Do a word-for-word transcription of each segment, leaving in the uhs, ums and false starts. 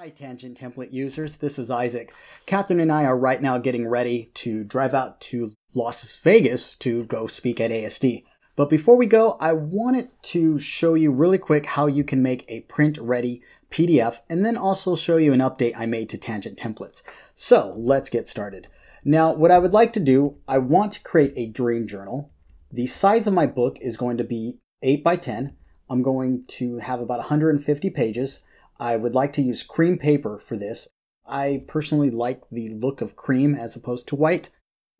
Hi Tangent Template users, this is Isaac. Catherine and I are right now getting ready to drive out to Las Vegas to go speak at A S D. But before we go, I wanted to show you really quick how you can make a print-ready P D F and then also show you an update I made to Tangent Templates. So let's get started. Now what I would like to do, I want to create a dream journal. The size of my book is going to be eight by ten. I'm going to have about one hundred fifty pages. I would like to use cream paper for this. I personally like the look of cream as opposed to white.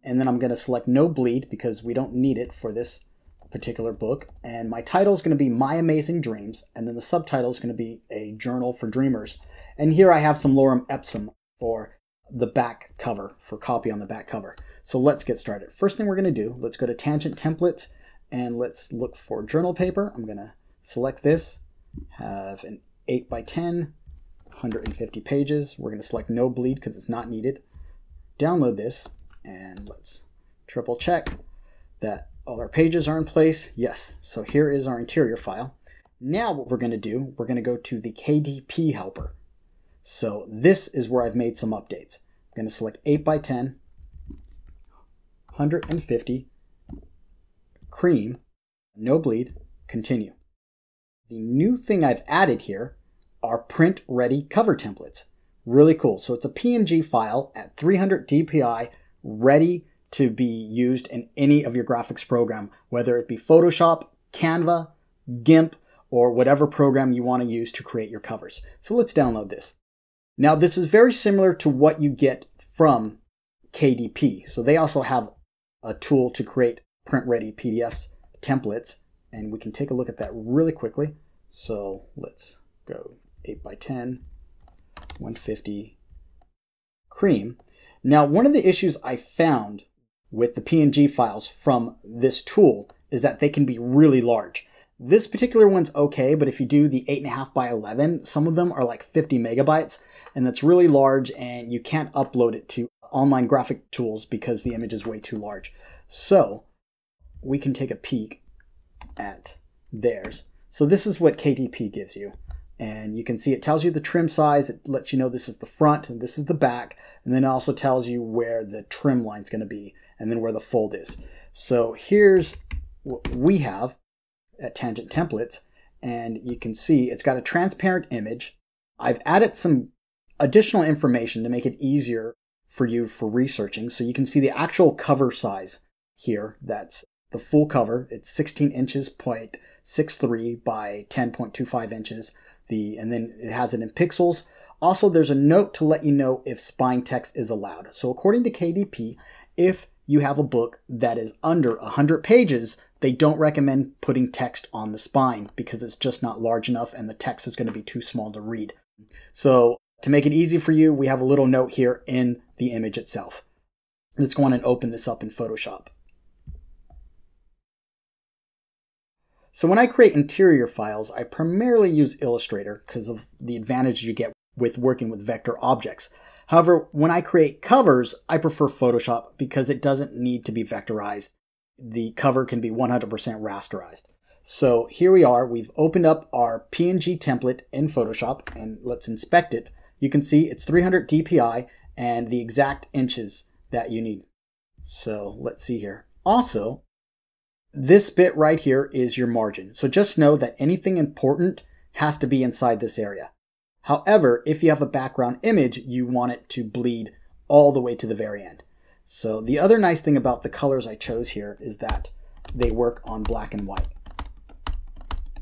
And then I'm going to select no bleed because we don't need it for this particular book. And my title is going to be My Amazing Dreams. And then the subtitle is going to be A Journal for Dreamers. And here I have some Lorem Ipsum for the back cover, for copy on the back cover. So let's get started. First thing we're going to do, let's go to Tangent Templates and let's look for journal paper. I'm going to select this, have an eight by ten, one hundred fifty pages. We're going to select no bleed because it's not needed. Download this and let's triple check that all our pages are in place. Yes, so here is our interior file. Now what we're going to do, we're going to go to the K D P helper. So this is where I've made some updates. I'm going to select eight by ten, one hundred fifty, cream, no bleed, continue. The new thing I've added here are print-ready cover templates. Really cool. So it's a P N G file at three hundred D P I, ready to be used in any of your graphics program, whether it be Photoshop, Canva, GIMP, or whatever program you want to use to create your covers. So let's download this. Now this is very similar to what you get from K D P. So they also have a tool to create print-ready P D Fs, templates, and we can take a look at that really quickly. So let's go eight by ten, one hundred fifty, cream. Now, one of the issues I found with the P N G files from this tool is that they can be really large. This particular one's okay, but if you do the eight and a half by eleven, some of them are like fifty megabytes, and that's really large, and you can't upload it to online graphic tools because the image is way too large. So we can take a peek at theirs. So this is what K D P gives you, and you can see it tells you the trim size. It lets you know this is the front and this is the back, and then it also tells you where the trim line is going to be and then where the fold is. So here's what we have at Tangent Templates, and you can see it's got a transparent image. I've added some additional information to make it easier for you for researching, so you can see the actual cover size here. That's the full cover. It's sixteen inches, zero point six three by ten point two five inches. The, and then it has it in pixels. Also, there's a note to let you know if spine text is allowed. So according to K D P, if you have a book that is under one hundred pages, they don't recommend putting text on the spine because it's just not large enough and the text is going to be too small to read. So to make it easy for you, we have a little note here in the image itself. Let's go on and open this up in Photoshop. So when I create interior files, I primarily use Illustrator because of the advantage you get with working with vector objects. However, when I create covers, I prefer Photoshop because it doesn't need to be vectorized. The cover can be one hundred percent rasterized. So here we are. We've opened up our P N G template in Photoshop, and let's inspect it. You can see it's three hundred D P I and the exact inches that you need. So let's see here. Also, this bit right here is your margin. So just know that anything important has to be inside this area. However, if you have a background image, you want it to bleed all the way to the very end. So the other nice thing about the colors I chose here is that they work on black and white.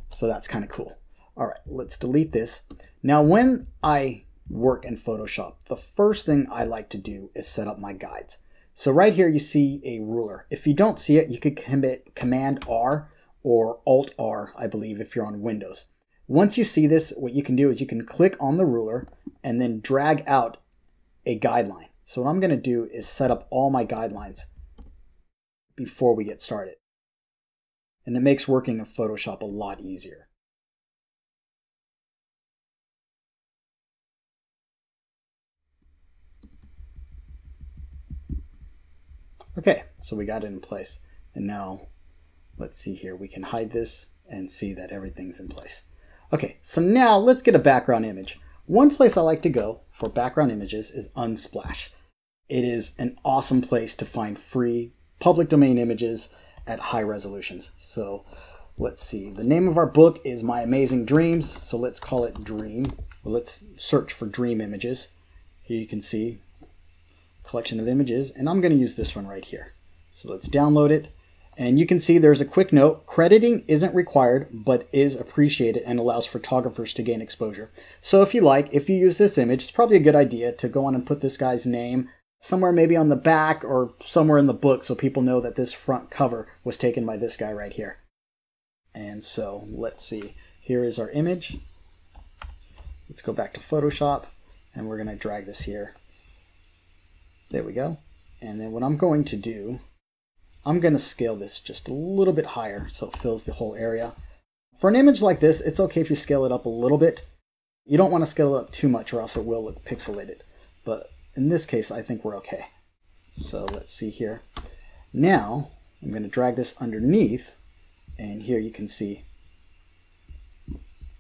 So that's kind of cool. All right, let's delete this. Now, when I work in Photoshop, the first thing I like to do is set up my guides. So right here you see a ruler. If you don't see it, you could commit Command R or Alt R, I believe, if you're on Windows. Once you see this, what you can do is you can click on the ruler and then drag out a guideline. So what I'm going to do is set up all my guidelines before we get started. And it makes working in Photoshop a lot easier. Okay, so we got it in place. And now, let's see here, we can hide this and see that everything's in place. Okay, so now let's get a background image. One place I like to go for background images is Unsplash. It is an awesome place to find free public domain images at high resolutions. So let's see, the name of our book is My Amazing Dreams. So let's call it Dream. Well, let's search for dream images. Here you can see collection of images, and I'm going to use this one right here. So let's download it. And you can see there's a quick note, crediting isn't required, but is appreciated and allows photographers to gain exposure. So if you like, if you use this image, it's probably a good idea to go on and put this guy's name somewhere maybe on the back or somewhere in the book so people know that this front cover was taken by this guy right here. And so let's see, here is our image. Let's go back to Photoshop and we're gonna drag this here. There we go. And then what I'm going to do, I'm going to scale this just a little bit higher so it fills the whole area. For an image like this, it's okay if you scale it up a little bit. You don't want to scale it up too much or else it will look pixelated. But in this case, I think we're okay. So let's see here. Now I'm going to drag this underneath, and here you can see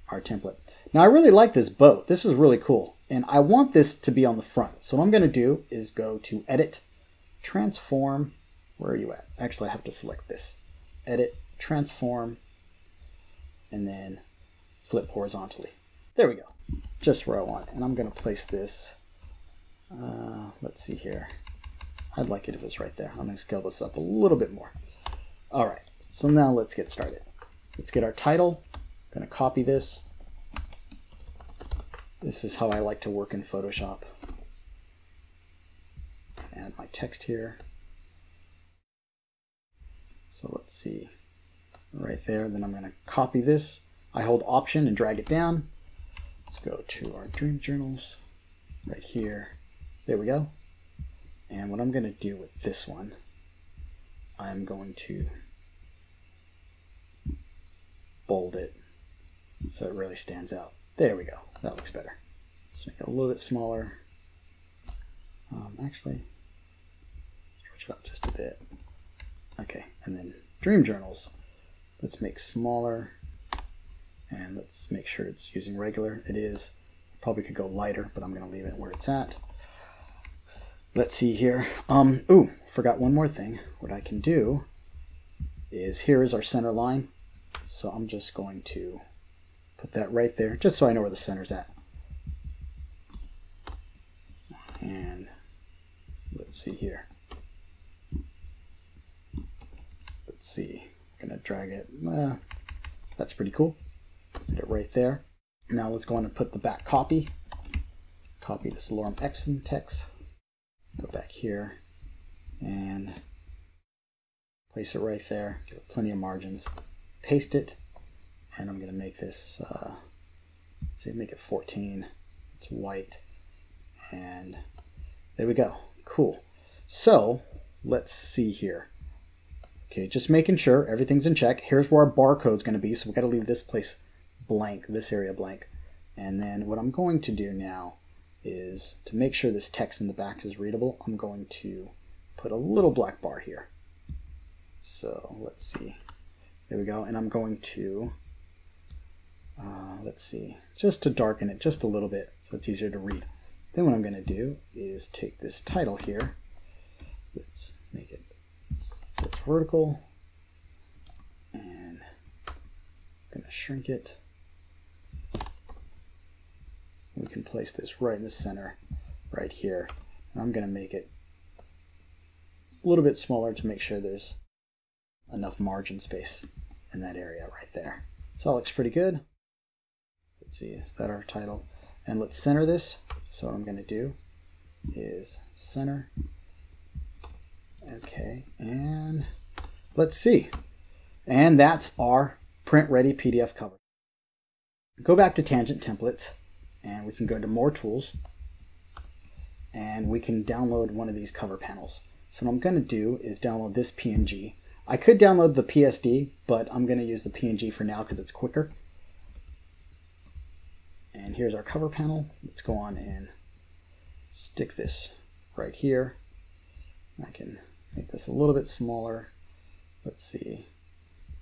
our template. Now I really like this boat. This is really cool. And I want this to be on the front. So what I'm going to do is go to Edit, Transform. Where are you at? Actually, I have to select this. Edit, transform, and then flip horizontally. There we go. Just where I want. And I'm going to place this. Uh, let's see here. I'd like it if it's right there. I'm going to scale this up a little bit more. All right. So now let's get started. Let's get our title. I'm going to copy this. This is how I like to work in Photoshop. Add my text here. So let's see, right there, then I'm going to copy this. I hold Option and drag it down. Let's go to our dream journals right here. There we go. And what I'm going to do with this one, I'm going to bold it so it really stands out. There we go. That looks better. Let's make it a little bit smaller. Um, actually, stretch it out just a bit. Okay, and then dream journals. Let's make smaller and let's make sure it's using regular. It is. Probably could go lighter, but I'm going to leave it where it's at. Let's see here. Um, ooh, forgot one more thing. What I can do is here is our center line. So I'm just going to put that right there just so I know where the center's at. And let's see here. Let's see, I'm gonna drag it. Uh, that's pretty cool. Put it right there. Now let's go on and put the back copy. Copy this lorem ipsum text. Go back here and place it right there. Give it plenty of margins. Paste it, and I'm gonna make this. Uh, let's see, make it fourteen. It's white, and there we go. Cool. So let's see here. Okay, just making sure everything's in check. Here's where our barcode's going to be, so we've got to leave this place blank, this area blank. And then what I'm going to do now is, to make sure this text in the back is readable, I'm going to put a little black bar here. So let's see. There we go. And I'm going to, uh, let's see, just to darken it just a little bit so it's easier to read. Then what I'm going to do is take this title here. Let's make it It's vertical, and I'm going to shrink it. We can place this right in the center, right here, and I'm going to make it a little bit smaller to make sure there's enough margin space in that area right there. So that looks pretty good. Let's see, is that our title? And let's center this. So what I'm going to do is center. Okay, and let's see. And that's our print ready P D F cover. Go back to Tangent Templates, and we can go to More Tools, and we can download one of these cover panels. So what I'm going to do is download this P N G. I could download the P S D, but I'm going to use the P N G for now because it's quicker. And here's our cover panel. Let's go on and stick this right here. I can make this a little bit smaller. Let's see,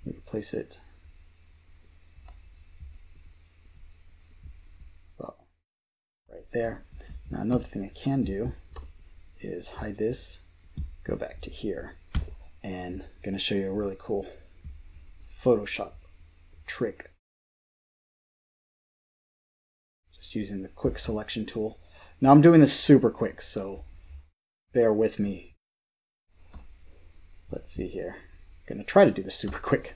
maybe place it about right there. Now another thing I can do is hide this, go back to here, and I'm going to show you a really cool Photoshop trick. Just using the quick selection tool. Now I'm doing this super quick, so bear with me. Let's see here. I'm going to try to do this super quick.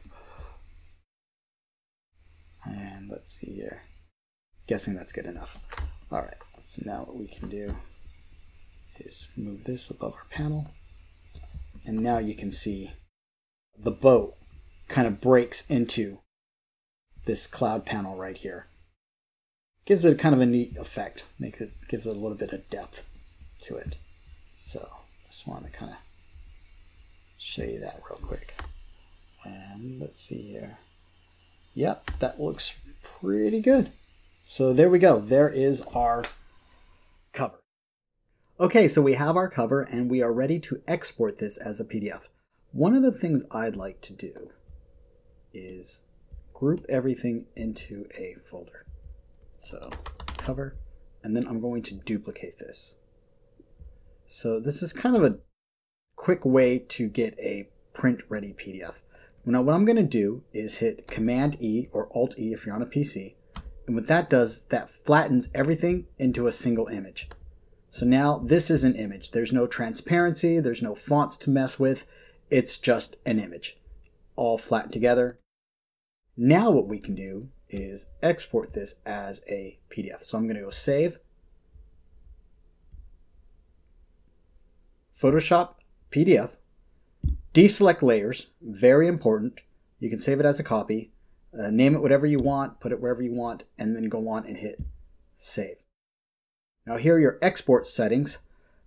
And let's see here. Guessing that's good enough. All right, so now what we can do is move this above our panel. And now you can see the boat kind of breaks into this cloud panel right here. Gives it kind of a neat effect. Makes it, gives it a little bit of depth to it. So just want to kind of show you that real quick. And let's see here. Yep, that looks pretty good. So there we go. There is our cover. Okay, so we have our cover and we are ready to export this as a P D F. One of the things I'd like to do is group everything into a folder. So cover, and then I'm going to duplicate this. So this is kind of a quick way to get a print ready P D F. Now what I'm going to do is hit Command E or Alt E if you're on a P C. And what that does, that flattens everything into a single image. So now this is an image. There's no transparency. There's no fonts to mess with. It's just an image, all flat together. Now what we can do is export this as a P D F. So I'm going to go Save, Photoshop P D F, deselect layers, very important. You can save it as a copy, uh, name it whatever you want, put it wherever you want, and then go on and hit Save. Now here are your export settings.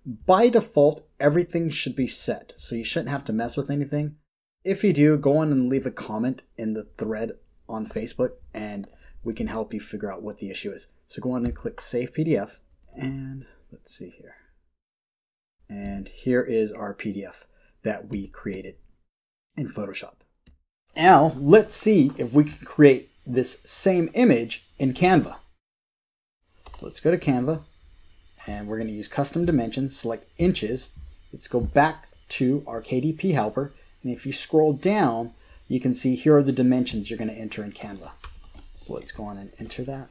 By default, everything should be set, so you shouldn't have to mess with anything. If you do, go on and leave a comment in the thread on Facebook and we can help you figure out what the issue is. So go on and click Save P D F and let's see here. And here is our P D F that we created in Photoshop. Now let's see if we can create this same image in Canva. So let's go to Canva and we're going to use custom dimensions, select inches. Let's go back to our K D P helper. And if you scroll down, you can see here are the dimensions you're going to enter in Canva. So let's go on and enter that.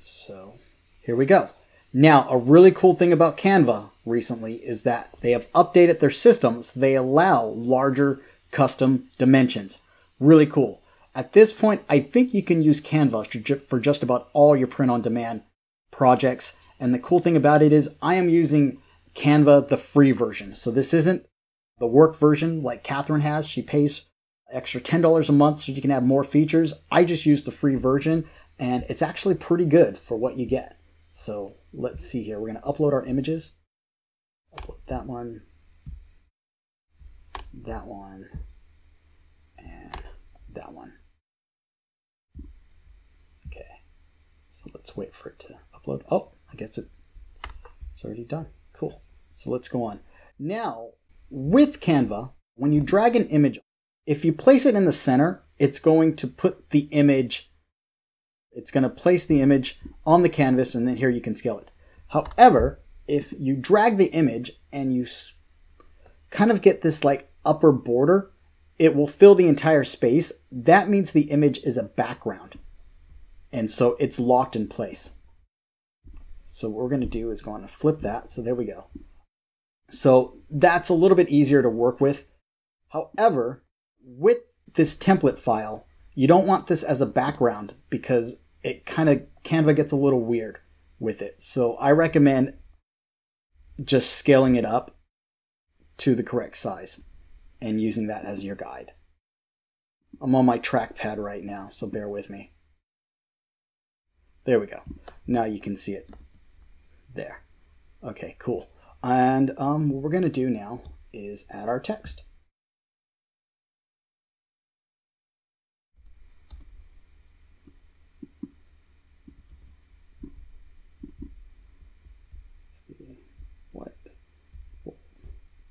So here we go. Now, a really cool thing about Canva recently is that they have updated their system so they allow larger custom dimensions. Really cool. At this point, I think you can use Canva for just about all your print-on-demand projects. And the cool thing about it is I am using Canva, the free version. So this isn't the work version like Catherine has. She pays extra ten dollars a month so you can have more features. I just use the free version and it's actually pretty good for what you get. So let's see here. We're going to upload our images. Upload that one, that one, and that one. Okay. So let's wait for it to upload. Oh, I guess it, it's already done. Cool. So let's go on. Now, with Canva, when you drag an image, if you place it in the center, it's going to put the image, it's going to place the image on the canvas, and then here you can scale it. However, if you drag the image and you kind of get this like upper border, it will fill the entire space. That means the image is a background. And so it's locked in place. So what we're going to do is go on and flip that. So there we go. So that's a little bit easier to work with. However, with this template file, you don't want this as a background because it kind of, Canva gets a little weird with it. So I recommend just scaling it up to the correct size and using that as your guide. I'm on my trackpad right now, so bear with me. There we go. Now you can see it. There. Okay, cool. And um, what we're going to do now is add our text. What?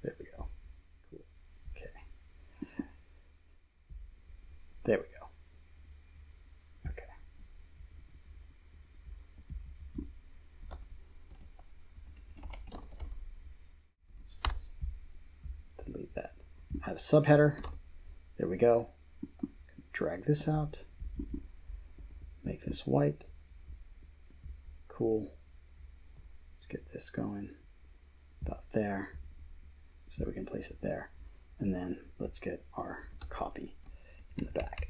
There we go. Cool. Okay. There we go. subheader. There we go. Drag this out. Make this white. Cool. Let's get this going about there so we can place it there. And then let's get our copy in the back.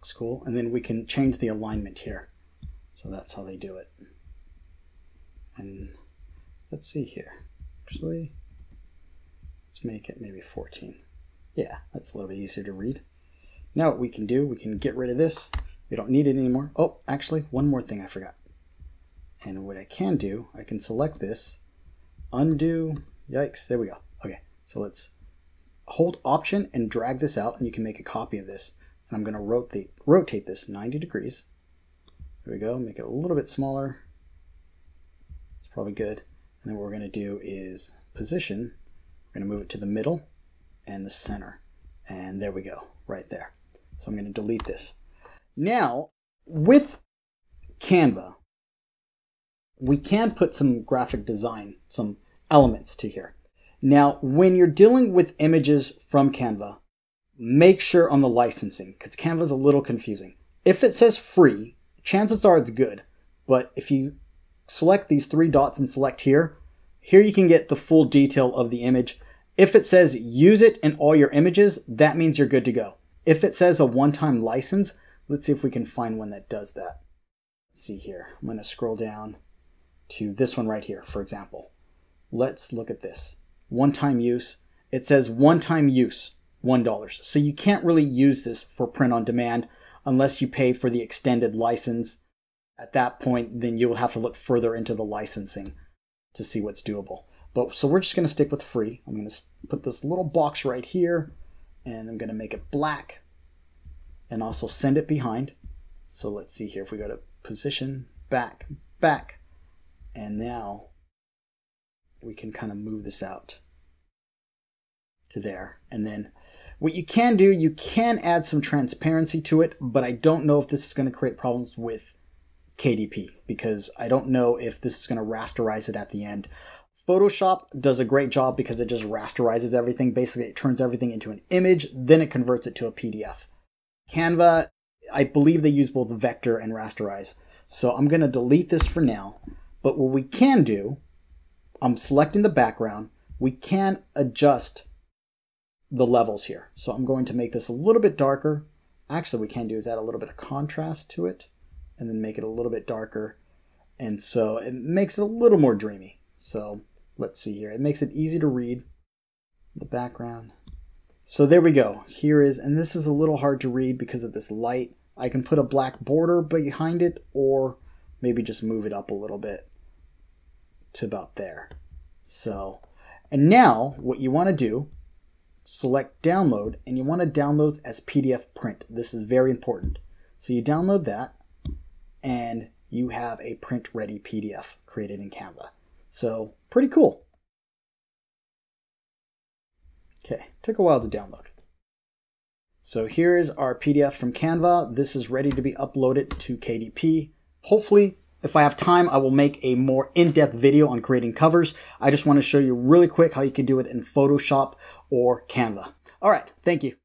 Looks cool. And then we can change the alignment here. So that's how they do it. And let's see here. Actually, let's make it maybe fourteen. Yeah, that's a little bit easier to read. Now what we can do, we can get rid of this. We don't need it anymore. Oh, actually, one more thing I forgot. And what I can do, I can select this, undo, yikes, there we go. Okay, so let's hold option and drag this out, and you can make a copy of this. And I'm gonna rotate, rotate this ninety degrees. There we go, make it a little bit smaller. It's probably good. And then what we're gonna do is position. We're gonna move it to the middle and the center. And there we go, right there. So I'm gonna delete this. Now, with Canva, we can put some graphic design, some elements to here. Now, when you're dealing with images from Canva, make sure on the licensing, because Canva's a little confusing. If it says free, chances are it's good, but if you select these three dots and select here, here you can get the full detail of the image. If it says use it in all your images, that means you're good to go. If it says a one-time license, let's see if we can find one that does that. Let's see here. I'm going to scroll down to this one right here, for example. Let's look at this. One-time use. It says one-time use, one dollar. So you can't really use this for print on demand, unless you pay for the extended license. At that point, then you'll have to look further into the licensing to see what's doable. But so we're just gonna stick with free. I'm gonna put this little box right here, and I'm gonna make it black and also send it behind. So let's see here, if we go to position, back, back, and now we can kind of move this out to there. And then what you can do, you can add some transparency to it, but I don't know if this is going to create problems with K D P, because I don't know if this is going to rasterize it at the end. Photoshop does a great job because it just rasterizes everything. Basically, it turns everything into an image, then it converts it to a P D F. Canva, I believe they use both vector and rasterize. So I'm going to delete this for now. But what we can do, I'm selecting the background. We can adjust the levels here. So I'm going to make this a little bit darker. Actually, what we can do is add a little bit of contrast to it and then make it a little bit darker. And so it makes it a little more dreamy. So let's see here. It makes it easy to read the background. So there we go. Here is, and this is a little hard to read because of this light. I can put a black border behind it, or maybe just move it up a little bit to about there. So, and now what you want to do, select download, and you want to download as P D F print. This is very important. So you download that, and you have a print ready P D F created in Canva. So pretty cool. Okay, took a while to download. So here is our P D F from Canva. This is ready to be uploaded to K D P. Hopefully, if I have time, I will make a more in-depth video on creating covers. I just want to show you really quick how you can do it in Photoshop or Canva. All right, thank you.